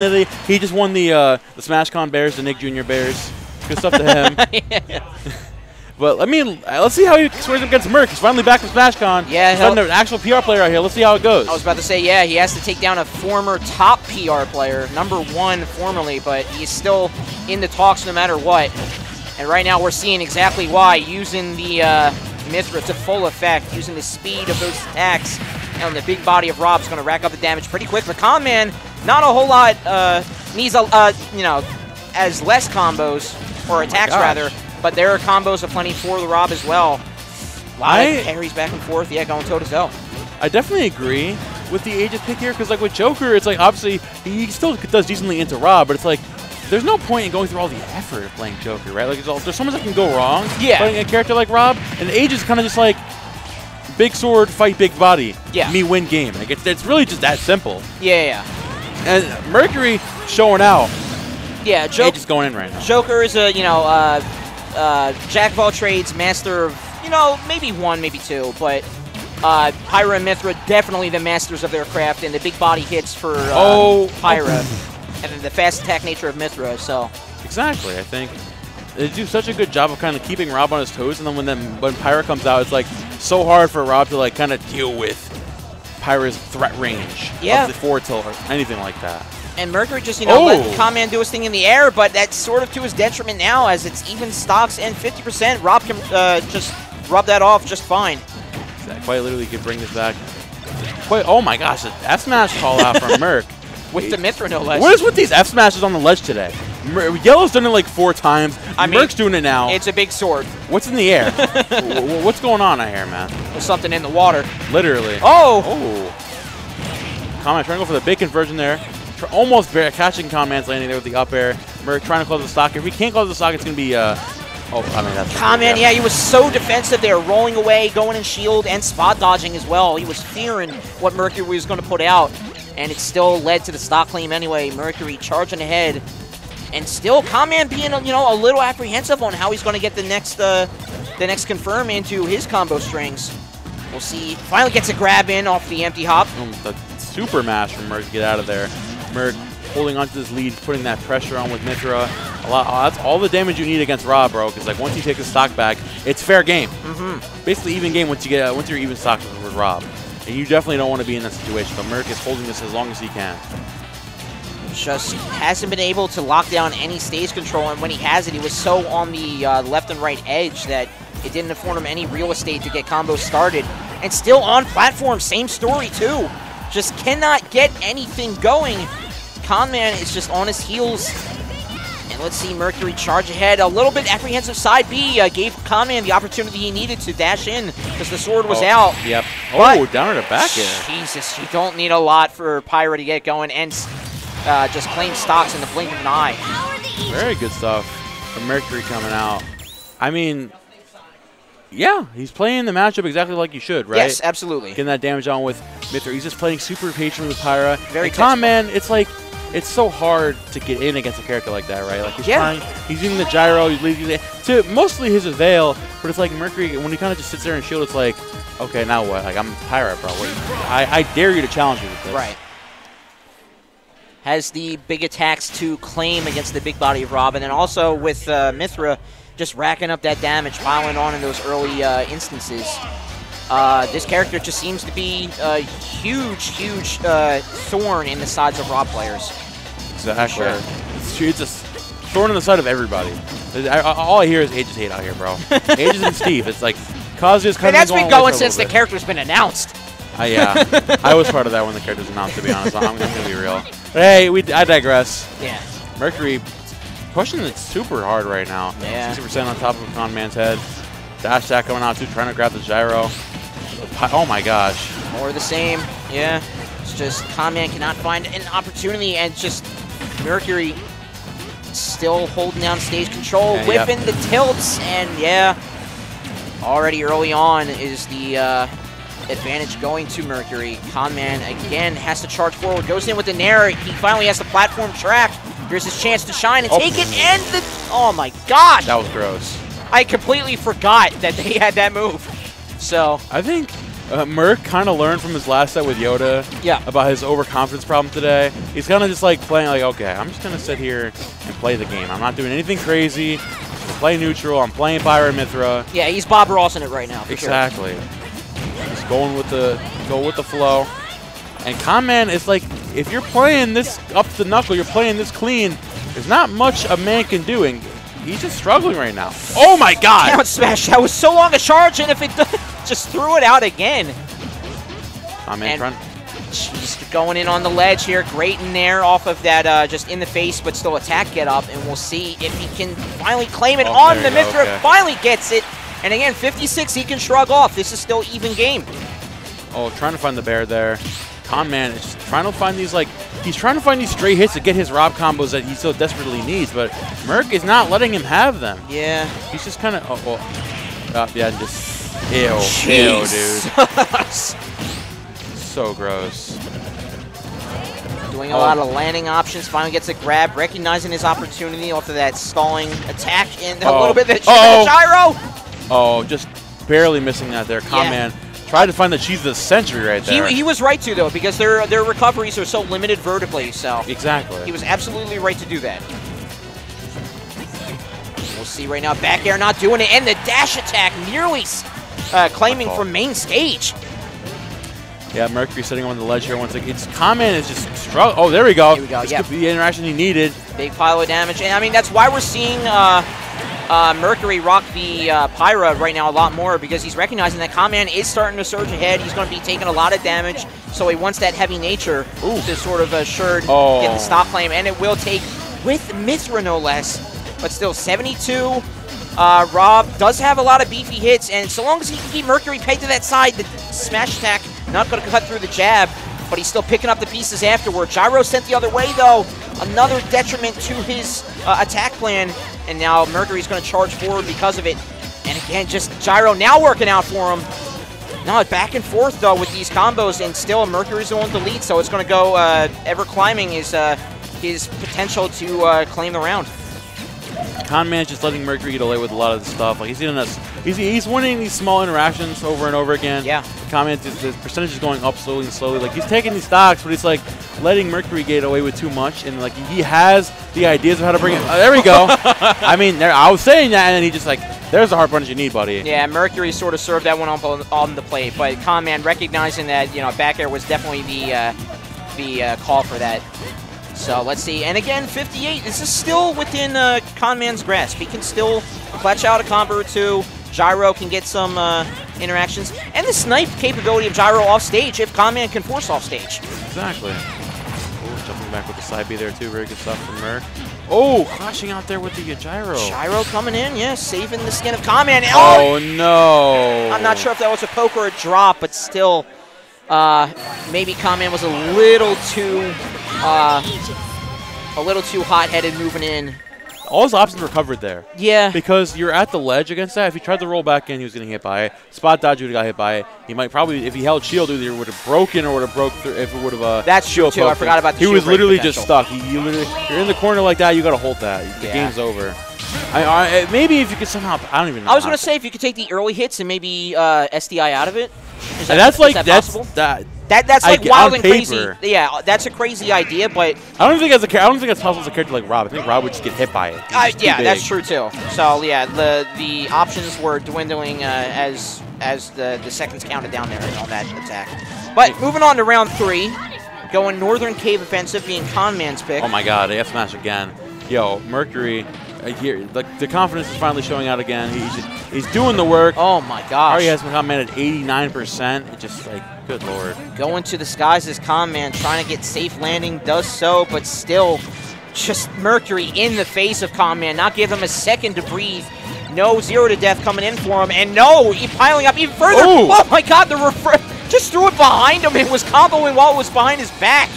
He just won the SmashCon Bears, the Nick Jr. Bears. Good stuff to him. Yeah. But I mean, let's see how he squares up against Merc. He's finally back from SmashCon. Yeah, he's an actual PR player out here. Let's see how it goes. I was about to say, yeah, he has to take down a former top PR player, #1 formerly, but he's still in the talks no matter what. And right now we're seeing exactly why, using the Mythra to full effect, using the speed of those attacks. And the big body of Rob's going to rack up the damage pretty quick. The Conman, not a whole lot, needs, you know, as less combos, or attacks rather, but there are combos aplenty for the Rob as well. A lot of carries back and forth, yeah, going toe-to-toe. I definitely agree with the Aegis pick here, because like with Joker, it's like obviously he still does decently into Rob, but it's like there's no point in going through all the effort of playing Joker, right? Like there's so much that can go wrong playing a character like Rob, and Aegis kind of just like, big sword, fight big body, me win game. Like it's really just that simple. Yeah, yeah. And Mercury showing out. Yeah, Joker just going in right now. Joker is a, you know, jack of all trades, master of, you know, maybe one, maybe two, but Pyra and Mythra definitely the masters of their craft, and the big body hits for Pyra, and the fast attack nature of Mythra. So exactly, I think they do such a good job of kind of keeping Rob on his toes, and then when Pyra comes out, it's like so hard for Rob to like kind of deal with Pyra's threat range of the forward tilt or anything like that. And Mercury just, you know, let Conman do his thing in the air, but that's sort of to his detriment now, as it's even stocks and 50%. Rob can just rub that off just fine. That quite literally could bring this back. Oh my gosh, an F-smash call out from Merc. With the Mythra, no less. What is with these F-smashes on the ledge today? Yellow's done it like 4 times. Merc's doing it now. It's a big sword. What's in the air? What's going on out here, man? There's something in the water. Literally. Oh! Oh. Conman trying to go for the big conversion there. Almost bare, catching Conman's landing there with the up air. Merc trying to close the stock. If he can't close the stock, it's going to be... oh, I mean, that's... Conman, yeah, he was so defensive there. Rolling away, going in shield, and spot dodging as well. He was fearing what Mercury was going to put out. And it still led to the stock claim anyway. Mercury charging ahead. And still, Conman being, you know, a little apprehensive on how he's going to get the next confirm into his combo strings. We'll see. Finally gets a grab in off the empty hop. The super mash from Merc to get out of there. Merc holding onto this lead, putting that pressure on with Mythra. That's all the damage you need against Rob, bro. Because like once you take the stock back, it's fair game. Basically, even game once you get once you're even stocked with Rob. And you definitely don't want to be in that situation. But Merc is holding this as long as he can. Just hasn't been able to lock down any stage control, and when he has it, he was so on the left and right edge that it didn't afford him any real estate to get combos started. And still on platform, same story too. Just cannot get anything going. Conman is just on his heels. And let's see Mercury charge ahead. A little bit apprehensive side B gave Conman the opportunity he needed to dash in because the sword was out. Yep. Oh, but down at the back end. Jesus, you don't need a lot for Pyra to get going. And just claim stocks in the blink of an eye. Very good stuff from Mercury coming out. I mean, yeah, he's playing the matchup exactly like you should, right? Yes, absolutely. Getting that damage on with Mythra. He's just playing super patient with Pyra. Very Conman, it's like, it's so hard to get in against a character like that, right? Like he's trying, he's using the gyro, he's leaving it to mostly his avail, but it's like Mercury, when he kind of just sits there and shield, it's like, okay, now what? Like, I'm Pyra, bro. I dare you to challenge me with this. Right. Has the big attacks to claim against the big body of Rob. And then also with Mythra just racking up that damage, piling on in those early instances. This character just seems to be a huge, huge thorn in the sides of Rob players. Exactly. Sure. It's a thorn in the side of everybody. All I hear is Aegis hate out here, bro. Aegis and Steve. It's like, Kazu's kind of been going since the character's been announced. Yeah, I was part of that when the character's announced, to be honest. I'm going to be real. But hey, I digress. Yeah. Mercury pushing it super hard right now. Yeah. 60% on top of Conman's head. Dash attack coming out, too, trying to grab the gyro. Oh, my gosh. More the same. Yeah. It's just Conman cannot find an opportunity, and just Mercury still holding down stage control, whipping the tilts, and already early on is the... advantage going to Mercury. Conman again has to charge forward, goes in with the nair. He finally has the platform track. Here's his chance to shine and take it, and the... Oh my gosh! That was gross. I completely forgot that they had that move. So... I think Merc kind of learned from his last set with Yoda about his overconfidence problem today. He's kind of just like playing like, okay, I'm just going to sit here and play the game. I'm not doing anything crazy. I'm playing neutral. I'm playing Pyra and Mythra. Yeah, he's Bob Ross in it right now. Exactly. Sure. Just going with the flow. And Conman is like, if you're playing this up the knuckle, you're playing this clean, there's not much a man can do. And he's just struggling right now. Oh my God! Down smash. That was so long a charge, and if it just threw it out again. Conman trying. She's going in on the ledge here. Great in there off of that just in the face, but still attack get up. And we'll see if he can finally claim it on the Mythra. Okay. Finally gets it. And again, 56, he can shrug off. This is still even game. Oh, trying to find the bear there. Conman is trying to find these, like, he's trying to find these straight hits to get his Rob combos that he so desperately needs, but Merc is not letting him have them. Yeah. He's just kind of, oh, well, just, ew, dude. So gross. Doing a lot of landing options, finally gets a grab, recognizing his opportunity off of that stalling attack, and a little bit of gyro. Oh, just barely missing that there, Conman. Yeah. Tried to find the cheese of the century right there. He was right to, though, because their recoveries are so limited vertically, so. Exactly. He was absolutely right to do that. We'll see right now. Back air not doing it, and the dash attack nearly claiming from main stage. Yeah, Mercury sitting on the ledge here once again. It's Conman is just struggling. Oh, there we go. Here we go, yeah. This could be the interaction he needed. Big pile of damage, and I mean, that's why we're seeing Mercury rock the Pyra right now a lot more, because he's recognizing that Conman is starting to surge ahead. He's going to be taking a lot of damage, so he wants that heavy nature to sort of assure get the stop claim, and it will take with Mythra no less, but still 72. Rob does have a lot of beefy hits, and so long as he can keep Mercury pegged to that side, the smash attack not going to cut through the jab, but he's still picking up the pieces afterward. Gyro sent the other way, though. Another detriment to his attack plan, and now Mercury's going to charge forward because of it. And again, just gyro now working out for him. Now back and forth, though, with these combos, and still Mercury's the one with the lead, so it's going to go ever climbing his potential to claim the round. Conman's just letting Mercury get away with a lot of the stuff. Like, he's winning these small interactions over and over again. Yeah. Conman, the percentage is going up slowly and slowly. Like, he's taking these stocks, but he's like letting Mercury get away with too much. And like, he has the ideas of how to bring it. Oh, there we go. I mean, I was saying that, and then he just like, there's the hard punch you need, buddy. Yeah, Mercury sort of served that one on the plate, but Conman recognizing that, you know, back air was definitely the call for that. So let's see, and again, 58. This is still within Conman's grasp. He can still clutch out a combo or two. Gyro can get some interactions, and the snipe capability of Gyro off stage if Conman can force off stage. Exactly. Ooh, jumping back with the side B there too. Very good stuff from Merc. Oh, crashing out there with the gyro. Gyro coming in, yeah, saving the skin of Conman. Oh no! I'm not sure if that was a poke or a drop, but still, maybe Conman was a little too. A little too hot-headed moving in. All his options were covered there. Yeah. Because you're at the ledge against that. If he tried to roll back in, he was getting hit by it. Spot dodge would have got hit by it. He might probably, if he held shield, either would have broken or would have broke through. If it would have that's shield too. I forgot about the shield. He was literally just stuck. You literally, you're in the corner like that. You got to hold that. The game's over. Maybe if you could somehow, I don't even know. I was going to say if you could take the early hits and maybe SDI out of it. Is that, that's like wild and crazy. Yeah, that's a crazy idea, but I don't think as a that's possible as a character like Rob. I think Rob would just get hit by it. Yeah, that's true too. So yeah, the options were dwindling as the seconds counted down there on that attack. But moving on to round three, going Northern Cave Offensive being Conman's pick. Oh my God, AF smash again. Yo, Mercury. Here, the confidence is finally showing out again. He's doing the work. Oh my gosh! Already has Conman at 89%. It just like, good lord. Going to the skies is Conman trying to get safe landing. Does so, but still, just Mercury in the face of Conman. Not give him a second to breathe. No zero to death coming in for him, and no, he's piling up even further. Ooh. Oh my God! The just threw it behind him. It was comboing while it was behind his back.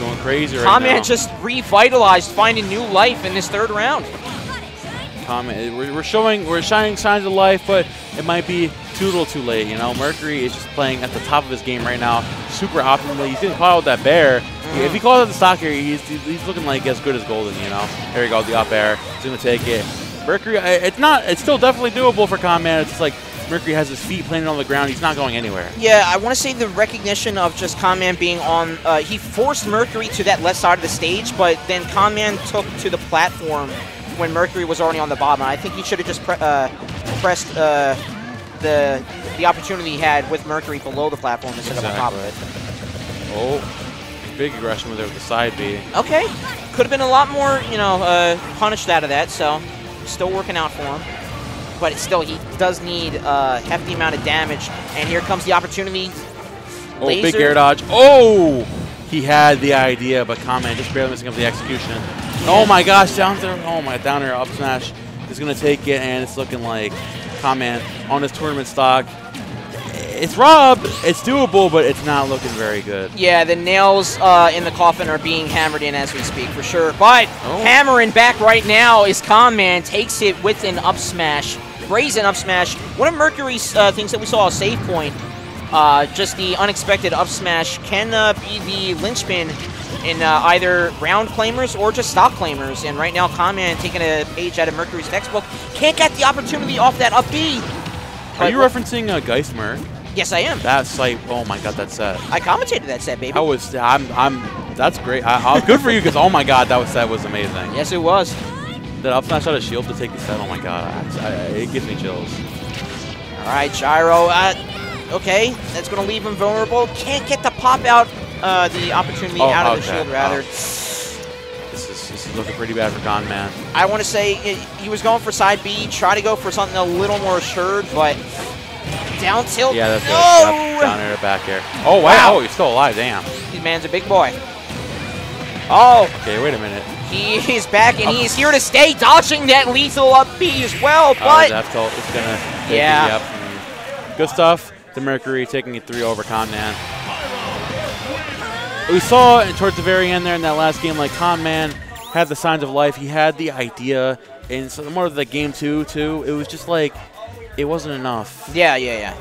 Going crazy right now. Conman just revitalized, finding new life in this third round. Conman, we're shining signs of life, but it might be too little, too late. You know, Mercury is just playing at the top of his game right now, super optimally. He's gonna call out that bear. If he calls out the stock here, he's looking like as good as golden. You know, there we go, the up air. He's gonna take it. Mercury, it's still definitely doable for Conman. It's just like Mercury has his feet planted on the ground. He's not going anywhere. Yeah, I want to say the recognition of just Conman being on... he forced Mercury to that left side of the stage, but then Conman took to the platform when Mercury was already on the bottom. I think he should have just pressed the opportunity he had with Mercury below the platform instead of on top of it. Oh, big aggression with the side B. Okay. Could have been a lot more, you know, punished out of that, so still working out for him. But it's still, he does need a hefty amount of damage. And here comes the opportunity. Oh, laser. Big air dodge. Oh! He had the idea, but Conman just barely missing up the execution. Yeah. Oh my gosh, down there. Oh my, down there, up smash is going to take it, and it's looking like Conman on his tournament stock. It's Rob. It's doable, but it's not looking very good. Yeah, the nails in the coffin are being hammered in as we speak, for sure. But hammering back right now is Conman. Takes it with an up smash. Brazen up smash. One of Mercury's things that we saw, a save point. Just the unexpected up smash can be the linchpin in either round claimers or just stock claimers. And right now, Conman taking a page out of Mercury's textbook. Can't get the opportunity off that up B. Are you referencing Geismar? Yes, I am. That site, oh my god, that set. I commentated that set, baby. I was, that's great. Good for you, because oh my god, that set was amazing. Yes, it was. That up smash out of shield to take the set, oh my god, it gives me chills. All right, gyro, okay, that's going to leave him vulnerable. Can't get the pop out, the opportunity out of the shield, rather. This is looking pretty bad for Conman. I want to say he was going for side B, try to go for something a little more assured, but... Down tilt. Yeah, that's good. Down air to back air. Oh, wow. Oh, he's still alive. Damn. This man's a big boy. Oh. Okay, wait a minute. He is back, and he is here to stay, dodging that lethal up B as well, but... That tilt is going to take it up. Good stuff. The Mercury taking it 3 over Conman. We saw towards the very end there in that last game, like, Conman had the signs of life. He had the idea, and so more of the game 2, too. It was just like... It wasn't enough. Yeah.